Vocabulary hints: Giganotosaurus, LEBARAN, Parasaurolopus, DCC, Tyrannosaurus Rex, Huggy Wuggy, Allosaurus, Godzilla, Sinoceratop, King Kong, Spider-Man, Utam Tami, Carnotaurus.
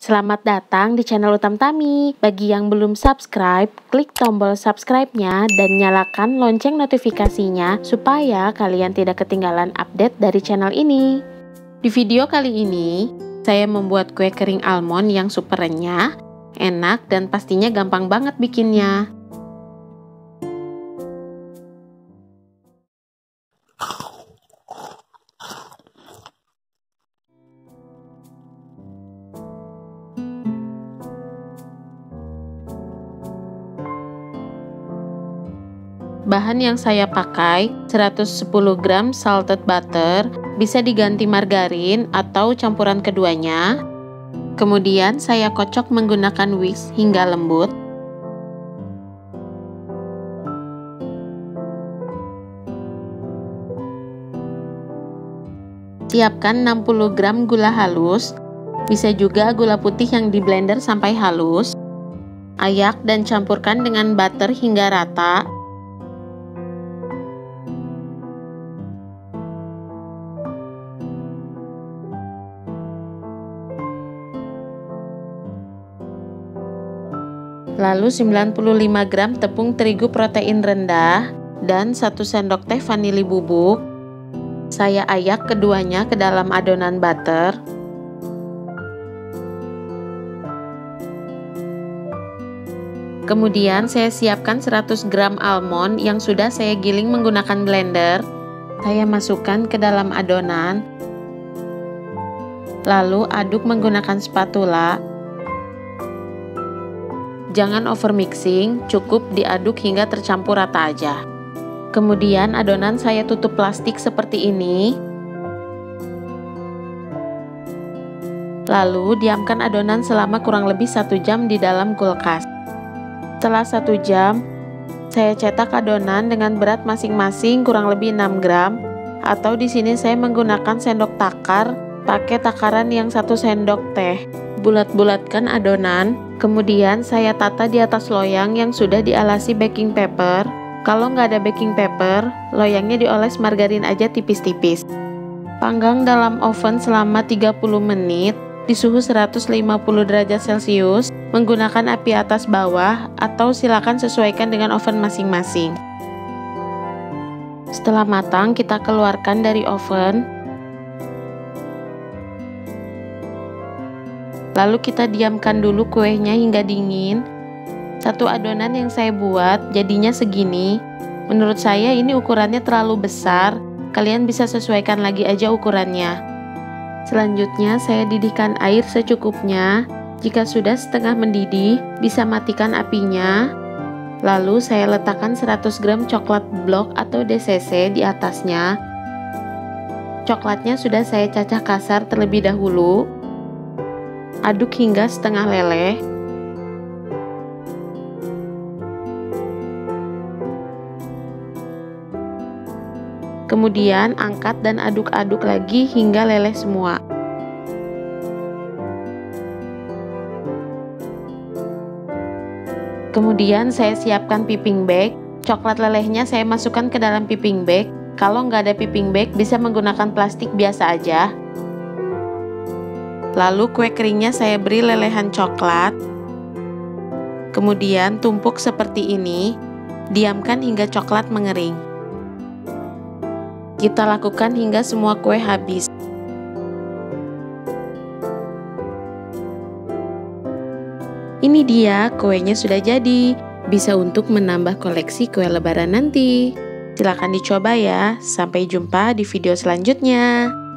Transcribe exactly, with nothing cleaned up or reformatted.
Selamat datang di channel Utam Tami. Bagi yang belum subscribe, klik tombol subscribe-nya dan nyalakan lonceng notifikasinya supaya kalian tidak ketinggalan update dari channel ini. Di video kali ini, saya membuat kue kering almond yang super renyah, enak dan pastinya gampang banget bikinnya. Bahan yang saya pakai seratus sepuluh gram salted butter, bisa diganti margarin atau campuran keduanya. Kemudian saya kocok menggunakan whisk hingga lembut. Siapkan enam puluh gram gula halus, bisa juga gula putih yang di blender sampai halus. Ayak dan campurkan dengan butter hingga rata. Lalu sembilan puluh lima gram tepung terigu protein rendah dan satu sendok teh vanili bubuk. Saya ayak keduanya ke dalam adonan butter. Kemudian saya siapkan seratus gram almond yang sudah saya giling menggunakan blender. Saya masukkan ke dalam adonan. Lalu aduk menggunakan spatula. Jangan over mixing, cukup diaduk hingga tercampur rata aja. Kemudian adonan saya tutup plastik seperti ini. Lalu diamkan adonan selama kurang lebih satu jam di dalam kulkas. Setelah satu jam, saya cetak adonan dengan berat masing-masing kurang lebih enam gram, atau di sini saya menggunakan sendok takar, pakai takaran yang satu sendok teh. Bulat-bulatkan adonan. Kemudian saya tata di atas loyang yang sudah dialasi baking paper. Kalau nggak ada baking paper, loyangnya dioles margarin aja tipis-tipis. Panggang dalam oven selama tiga puluh menit di suhu seratus lima puluh derajat Celcius menggunakan api atas bawah atau silakan sesuaikan dengan oven masing-masing. Setelah matang, kita keluarkan dari oven. Lalu kita diamkan dulu kuenya hingga dingin. Satu adonan yang saya buat jadinya segini. Menurut saya ini ukurannya terlalu besar. Kalian bisa sesuaikan lagi aja ukurannya. Selanjutnya saya didihkan air secukupnya. Jika sudah setengah mendidih, bisa matikan apinya. Lalu saya letakkan seratus gram coklat blok atau D C C di atasnya. Coklatnya sudah saya cacah kasar terlebih dahulu. Aduk hingga setengah leleh. Kemudian angkat dan aduk-aduk lagi hingga leleh semua. Kemudian saya siapkan piping bag. Coklat lelehnya saya masukkan ke dalam piping bag. Kalau nggak ada piping bag, bisa menggunakan plastik biasa aja. Lalu kue keringnya saya beri lelehan coklat. Kemudian tumpuk seperti ini. Diamkan hingga coklat mengering. Kita lakukan hingga semua kue habis. Ini dia, kuenya sudah jadi. Bisa untuk menambah koleksi kue lebaran nanti. Silakan dicoba ya. Sampai jumpa di video selanjutnya.